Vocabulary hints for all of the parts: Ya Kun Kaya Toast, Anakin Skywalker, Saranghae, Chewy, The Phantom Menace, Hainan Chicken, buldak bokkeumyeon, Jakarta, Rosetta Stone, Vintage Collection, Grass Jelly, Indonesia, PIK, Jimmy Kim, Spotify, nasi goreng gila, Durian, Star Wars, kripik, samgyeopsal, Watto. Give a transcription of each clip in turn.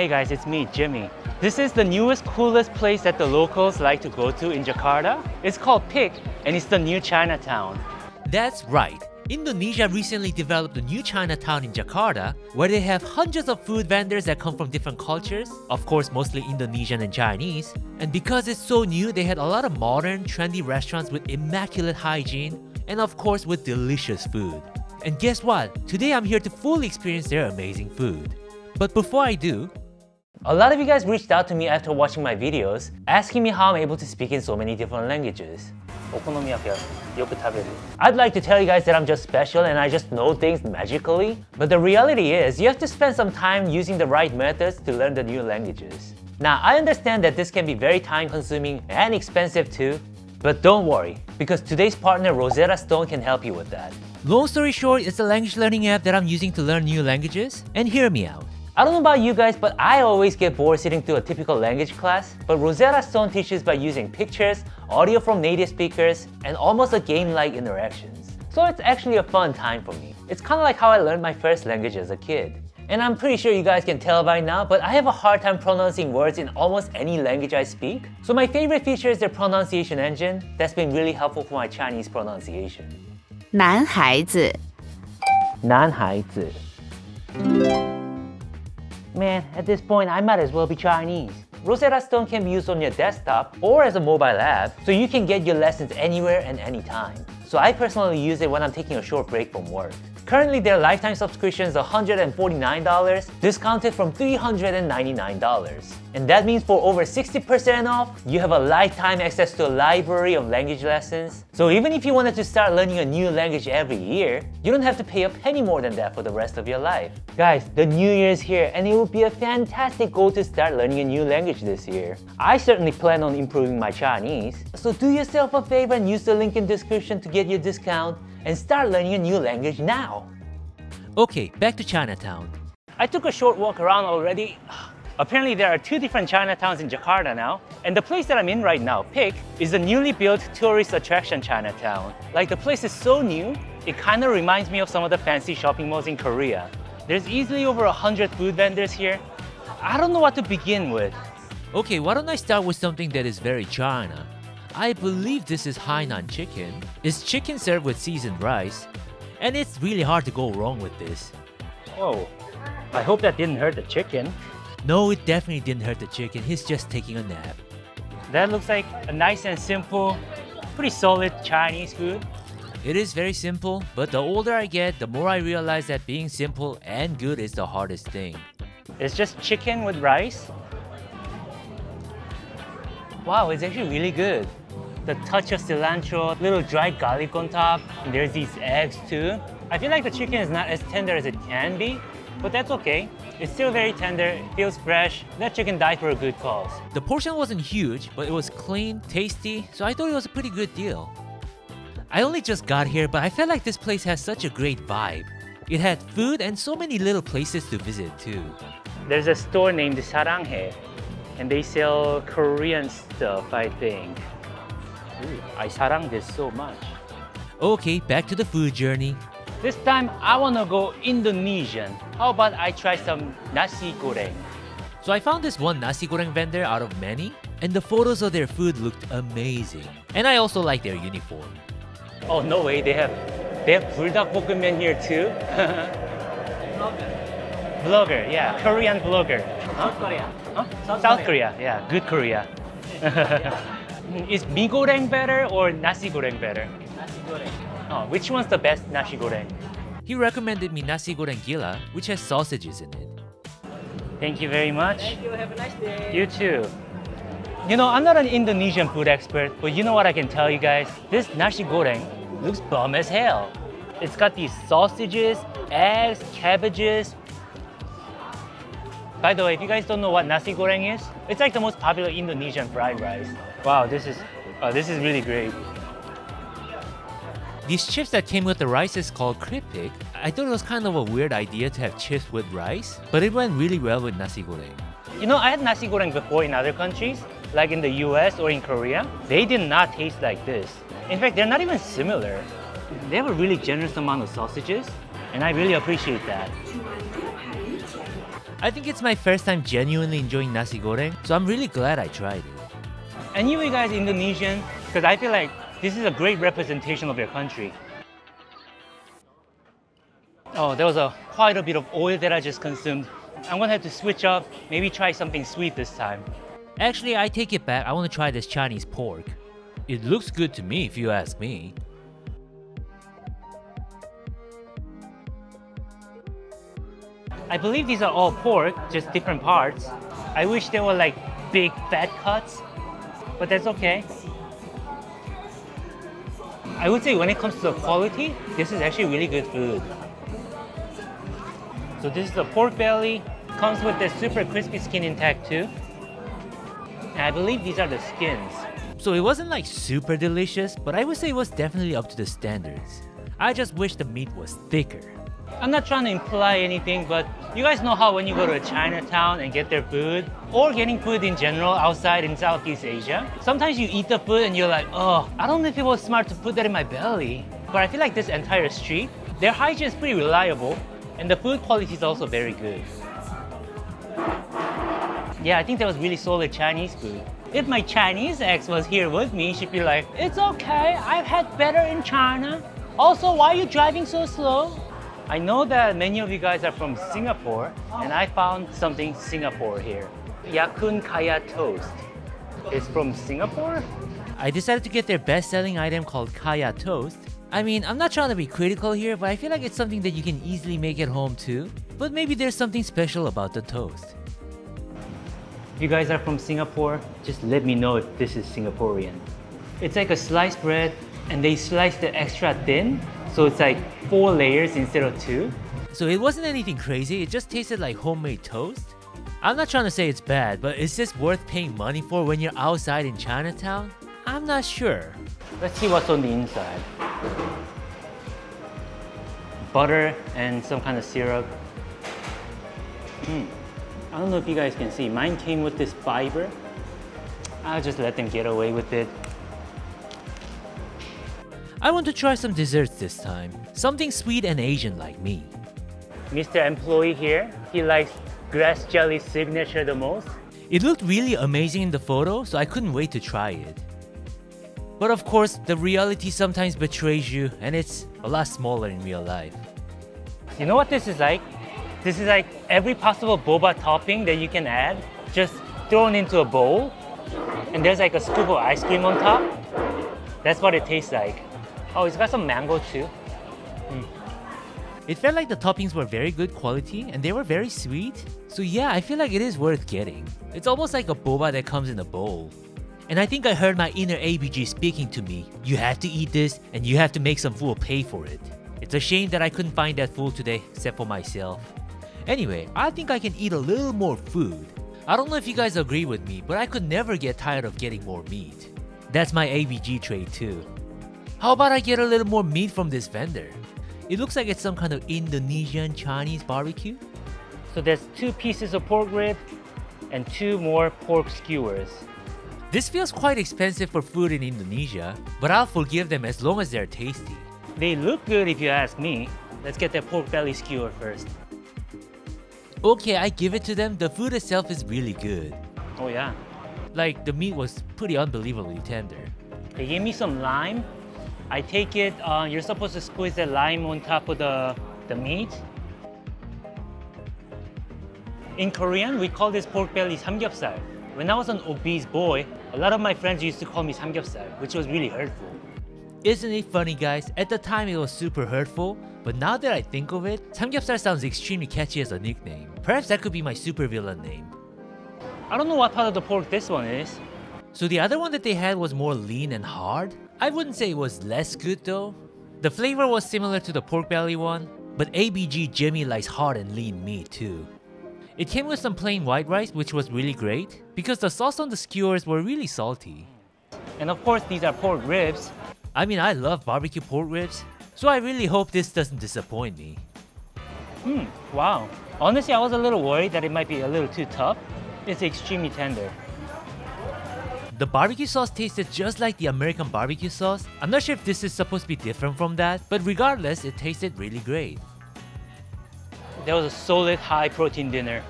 Hey guys, it's me, Jimmy. This is the newest, coolest place that the locals like to go to in Jakarta. It's called PIK, and it's the new Chinatown. That's right. Indonesia recently developed a new Chinatown in Jakarta, where they have hundreds of food vendors that come from different cultures, of course mostly Indonesian and Chinese. And because it's so new, they had a lot of modern, trendy restaurants with immaculate hygiene, and of course with delicious food. And guess what? Today I'm here to fully experience their amazing food. But before I do, a lot of you guys reached out to me after watching my videos, asking me how I'm able to speak in so many different languages. I'd like to tell you guys that I'm just special and I just know things magically, but the reality is you have to spend some time using the right methods to learn the new languages. Now, I understand that this can be very time-consuming and expensive too, but don't worry, because today's partner Rosetta Stone can help you with that. Long story short, it's a language learning app that I'm using to learn new languages, and hear me out. I don't know about you guys, but I always get bored sitting through a typical language class, but Rosetta Stone teaches by using pictures, audio from native speakers, and almost a game-like interactions. So it's actually a fun time for me. It's kind of like how I learned my first language as a kid. And I'm pretty sure you guys can tell by now, but I have a hard time pronouncing words in almost any language I speak. So my favorite feature is their pronunciation engine that's been really helpful for my Chinese pronunciation. 男孩子 男孩子 Man, at this point, I might as well be Chinese. Rosetta Stone can be used on your desktop or as a mobile app, so you can get your lessons anywhere and anytime. So I personally use it when I'm taking a short break from work. Currently, their lifetime subscription is $149, discounted from $399. And that means for over 60% off, you have a lifetime access to a library of language lessons. So even if you wanted to start learning a new language every year, you don't have to pay a penny more than that for the rest of your life. Guys, the new year is here, and it would be a fantastic goal to start learning a new language this year. I certainly plan on improving my Chinese. So do yourself a favor and use the link in the description to get your discount and start learning a new language now. Okay, back to Chinatown. I took a short walk around already. Apparently there are two different Chinatowns in Jakarta now, and the place that I'm in right now, PIK, is the newly built tourist attraction Chinatown. Like, the place is so new, it kind of reminds me of some of the fancy shopping malls in Korea. There's easily over 100 food vendors here. I don't know what to begin with. Okay, why don't I start with something that is very China? I believe this is Hainan Chicken. It's chicken served with seasoned rice, and it's really hard to go wrong with this. Oh, I hope that didn't hurt the chicken. No, it definitely didn't hurt the chicken. He's just taking a nap. That looks like a nice and simple, pretty solid Chinese food. It is very simple, but the older I get, the more I realize that being simple and good is the hardest thing. It's just chicken with rice. Wow, it's actually really good. The touch of cilantro, little dried garlic on top, and there's these eggs too. I feel like the chicken is not as tender as it can be, but that's okay. It's still very tender, feels fresh. That chicken died for a good cause. The portion wasn't huge, but it was clean, tasty, so I thought it was a pretty good deal. I only just got here, but I felt like this place has such a great vibe. It had food and so many little places to visit too. There's a store named Saranghae, and they sell Korean stuff, I think. Ooh, I sarang this so much. Okay, back to the food journey. This time, I want to go Indonesian. How about I try some nasi goreng? So I found this one nasi goreng vendor out of many, and the photos of their food looked amazing. And I also like their uniform. Oh, no way, they have buldak bokkeumyeon here too. Blogger, yeah, Korean blogger. Huh? South Korea. Huh? South Korea, yeah, good Korea. Is mi goreng better or nasi goreng better? Nasi goreng. Oh, which one's the best nasi goreng? He recommended me nasi goreng gila, which has sausages in it. Thank you very much. Thank you, have a nice day. You too. You know, I'm not an Indonesian food expert, but you know what I can tell you guys? This nasi goreng looks bomb as hell. It's got these sausages, eggs, cabbages. By the way, if you guys don't know what nasi goreng is, it's like the most popular Indonesian fried rice. Wow, this is really great. These chips that came with the rice is called kripik. I thought it was kind of a weird idea to have chips with rice, but it went really well with nasi goreng. You know, I had nasi goreng before in other countries, like in the US or in Korea. They did not taste like this. In fact, they're not even similar. They have a really generous amount of sausages, and I really appreciate that. I think it's my first time genuinely enjoying nasi goreng, so I'm really glad I tried it. And you guys Indonesian, because I feel like this is a great representation of your country. Oh, there was quite a bit of oil that I just consumed. I'm gonna have to switch up, maybe try something sweet this time. Actually, I take it back. I want to try this Chinese pork. It looks good to me if you ask me. I believe these are all pork, just different parts. I wish they were like big fat cuts, but that's okay. I would say when it comes to the quality, this is actually really good food. So this is the pork belly, comes with the super crispy skin intact too. And I believe these are the skins. So it wasn't like super delicious, but I would say it was definitely up to the standards. I just wish the meat was thicker. I'm not trying to imply anything, but you guys know how when you go to a Chinatown and get their food, or getting food in general outside in Southeast Asia, sometimes you eat the food and you're like, oh, I don't know if it was smart to put that in my belly. But I feel like this entire street, their hygiene is pretty reliable, and the food quality is also very good. Yeah, I think that was really solid Chinese food. If my Chinese ex was here with me, she'd be like, it's okay, I've had better in China. Also, why are you driving so slow? I know that many of you guys are from Singapore, and I found something Singapore here. Ya Kun Kaya Toast. It's from Singapore? I decided to get their best-selling item called Kaya Toast. I mean, I'm not trying to be critical here, but I feel like it's something that you can easily make at home too. But maybe there's something special about the toast. If you guys are from Singapore, just let me know if this is Singaporean. It's like a sliced bread, and they sliced it extra thin, so it's like 4 layers instead of 2. So it wasn't anything crazy, it just tasted like homemade toast. I'm not trying to say it's bad, but is this worth paying money for when you're outside in Chinatown? I'm not sure. Let's see what's on the inside. Butter and some kind of syrup. I don't know if you guys can see, mine came with this fiber. I'll just let them get away with it. I want to try some desserts this time. Something sweet and Asian like me. Mr. Employee here, he likes Grass Jelly signature the most. It looked really amazing in the photo, so I couldn't wait to try it. But of course, the reality sometimes betrays you, and it's a lot smaller in real life. You know what this is like? This is like every possible boba topping that you can add, just thrown into a bowl, and there's like a scoop of ice cream on top. That's what it tastes like. Oh, it's got some mango too. It felt like the toppings were very good quality, and they were very sweet. So yeah, I feel like it is worth getting. It's almost like a boba that comes in a bowl. And I think I heard my inner ABG speaking to me. You have to eat this, and you have to make some fool pay for it. It's a shame that I couldn't find that fool today, except for myself. Anyway, I think I can eat a little more food. I don't know if you guys agree with me, but I could never get tired of getting more meat. That's my ABG trait too. How about I get a little more meat from this vendor? It looks like it's some kind of Indonesian Chinese barbecue. So there's 2 pieces of pork rib and 2 more pork skewers. This feels quite expensive for food in Indonesia, but I'll forgive them as long as they're tasty. They look good if you ask me. Let's get that pork belly skewer first. Okay, I give it to them. The food itself is really good. Oh yeah. Like, the meat was pretty unbelievably tender. They gave me some lime. I take it, you're supposed to squeeze the lime on top of the meat. In Korean, we call this pork belly samgyeopsal. When I was an obese boy, a lot of my friends used to call me samgyeopsal, which was really hurtful. Isn't it funny, guys? At the time, it was super hurtful, but now that I think of it, samgyeopsal sounds extremely catchy as a nickname. Perhaps that could be my supervillain name. I don't know what part of the pork this one is. So the other one that they had was more lean and hard. I wouldn't say it was less good though. The flavor was similar to the pork belly one, but ABG Jimmy likes hard and lean meat too. It came with some plain white rice, which was really great because the sauce on the skewers were really salty. And of course, these are pork ribs. I mean, I love barbecue pork ribs, so I really hope this doesn't disappoint me. Wow. Honestly, I was a little worried that it might be a little too tough. It's extremely tender. The barbecue sauce tasted just like the American barbecue sauce. I'm not sure if this is supposed to be different from that, but regardless, it tasted really great. That was a solid high protein dinner.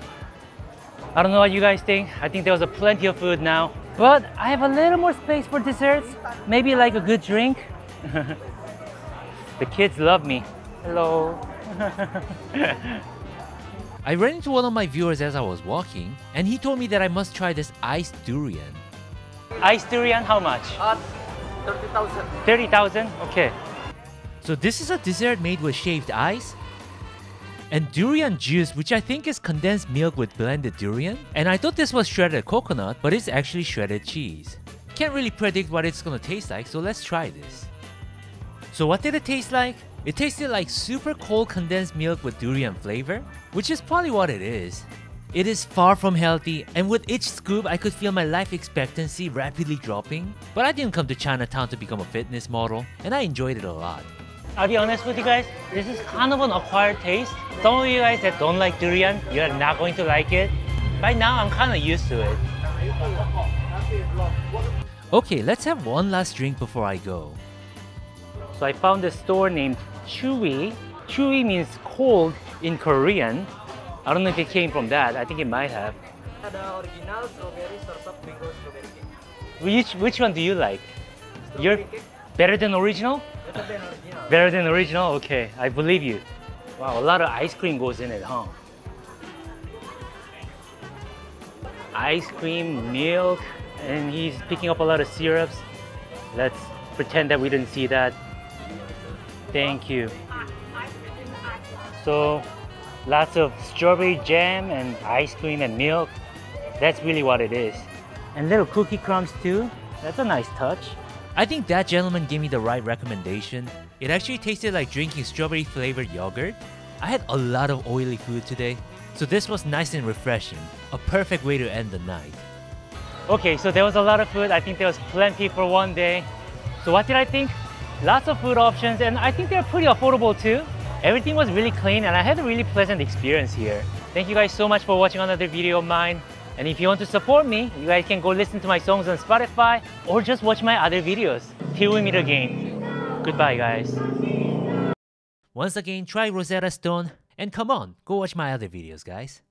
I don't know what you guys think. I think there was plenty of food now, but I have a little more space for desserts. Maybe like a good drink. The kids love me. Hello. I ran into one of my viewers as I was walking, and he told me that I must try this iced durian. Iced durian, how much? 30,000. 30,000? Okay. So this is a dessert made with shaved ice and durian juice, which I think is condensed milk with blended durian. And I thought this was shredded coconut, but it's actually shredded cheese. Can't really predict what it's gonna taste like, so let's try this. So what did it taste like? It tasted like super cold condensed milk with durian flavor, which is probably what it is. It is far from healthy, and with each scoop I could feel my life expectancy rapidly dropping. But I didn't come to Chinatown to become a fitness model, and I enjoyed it a lot. I'll be honest with you guys, this is kind of an acquired taste. Some of you guys that don't like durian, you're not going to like it. By now I'm kind of used to it. Okay, let's have one last drink before I go. So I found a store named Chewy. Chewy means cold in Korean. I don't know if it came from that. I think it might have. Which one do you like? You're better than original? Better than original? Okay, I believe you. Wow, a lot of ice cream goes in it, huh? Ice cream, milk, and he's picking up a lot of syrups. Let's pretend that we didn't see that. Thank you. So, lots of strawberry jam and ice cream and milk. That's really what it is. And little cookie crumbs too. That's a nice touch. I think that gentleman gave me the right recommendation. It actually tasted like drinking strawberry flavored yogurt. I had a lot of oily food today, so this was nice and refreshing. A perfect way to end the night. Okay, so there was a lot of food. I think there was plenty for one day. So what did I think? Lots of food options, and I think they're pretty affordable too. Everything was really clean, and I had a really pleasant experience here. Thank you guys so much for watching another video of mine. And if you want to support me, you guys can go listen to my songs on Spotify or just watch my other videos. Till we meet again. Goodbye, guys. Once again, try Rosetta Stone, and come on, go watch my other videos, guys.